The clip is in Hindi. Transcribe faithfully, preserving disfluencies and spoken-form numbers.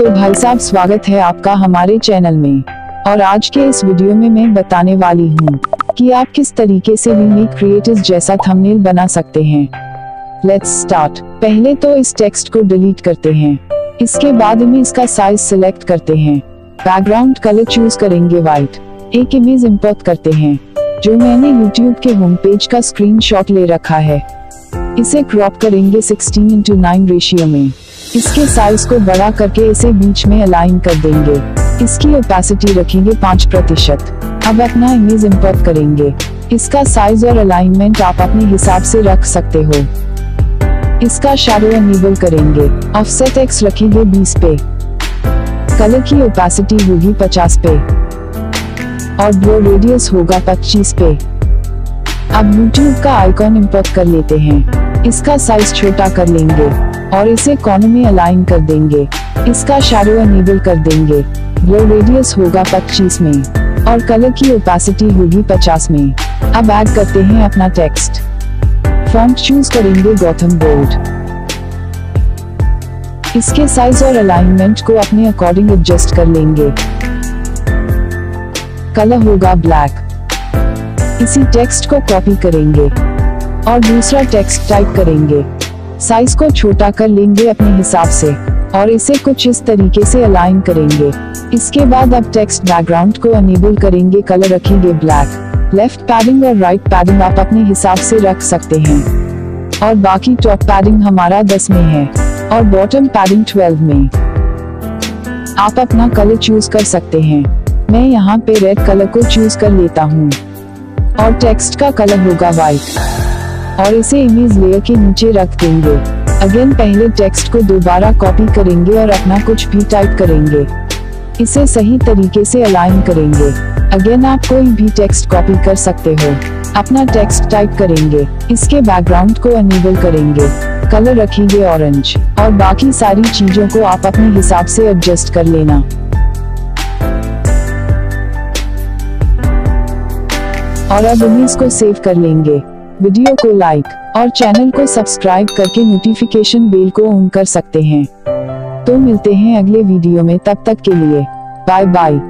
तो भाई साहब स्वागत है आपका हमारे चैनल में। और आज के इस वीडियो में मैं बताने वाली हूँ कि आप किस तरीके से WeMakeCreators जैसा थंबनेल बना सकते हैं। Let's start. पहले तो इस टेक्स्ट को डिलीट करते हैं। इसके बाद में इसका साइज सिलेक्ट करते हैं। बैकग्राउंड कलर चूज करेंगे व्हाइट। एक इमेज इंपोर्ट करते हैं जो मैंने YouTube के होम पेज का स्क्रीनशॉट ले रखा है। इसे क्रॉप करेंगे सोलह इंटू नाइन रेशियो में। इसके साइज को बड़ा करके इसे बीच में अलाइन कर देंगे। इसकी ओपेसिटी रखेंगे पाँच प्रतिशत। अब अपना इमेज इंपोर्ट करेंगे। इसका साइज और अलाइनमेंट आप अपने हिसाब से रख सकते हो। इसका शैडो एनेबल करेंगे। ऑफसेट एक्स रखेंगे बीस पे। कलर की ओपेसिटी होगी पचास पे और ब्लो रेडियस होगा पच्चीस पे। अब YouTube का आइकॉन इंपोर्ट कर लेते हैं। इसका साइज छोटा कर लेंगे और इसे कोने में अलाइन कर देंगे। इसका शैडो एनेबल कर देंगे। ब्लो रेडियस होगा पच्चीस में और कलर की ओपेसिटी होगी पचास में। अब ऐड करते हैं अपना टेक्स्ट। फॉन्ट चूज करेंगे गौतम बोल्ड। इसके साइज और अलाइनमेंट को अपने अकॉर्डिंग एडजस्ट कर लेंगे। कलर होगा ब्लैक। इसी टेक्स्ट को कॉपी करेंगे और दूसरा टेक्स्ट टाइप करेंगे। साइज को छोटा कर लेंगे अपने हिसाब से और इसे कुछ इस तरीके से अलाइन करेंगे। इसके बाद अब टेक्स्ट बैकग्राउंड को एनेबल करेंगे। कलर रखेंगे ब्लैक। लेफ्ट पैडिंग और राइट पैडिंग आप अपने हिसाब से रख सकते हैं और बाकी टॉप पैडिंग हमारा दस में है और बॉटम पैडिंग बारह में। आप अपना कलर चूज कर सकते हैं। मैं यहाँ पे रेड कलर को चूज कर लेता हूँ और टेक्स्ट का कलर होगा व्हाइट और इसे इमेज लेयर के नीचे रख देंगे। अगेन पहले टेक्स्ट को दोबारा कॉपी करेंगे और अपना कुछ भी टाइप करेंगे। इसे सही तरीके से अलाइन करेंगे। अगेन आप कोई भी टेक्स्ट कॉपी कर सकते हो। अपना टेक्स्ट टाइप करेंगे। इसके बैकग्राउंड को एनेबल करेंगे। कलर रखेंगे ऑरेंज और बाकी सारी चीजों को आप अपने हिसाब से एडजस्ट कर लेना। और अब इमेज को सेव कर लेंगे। वीडियो को लाइक और चैनल को सब्सक्राइब करके नोटिफिकेशन बेल को ऑन कर सकते हैं। तो मिलते हैं अगले वीडियो में। तब तक के लिए बाय बाय।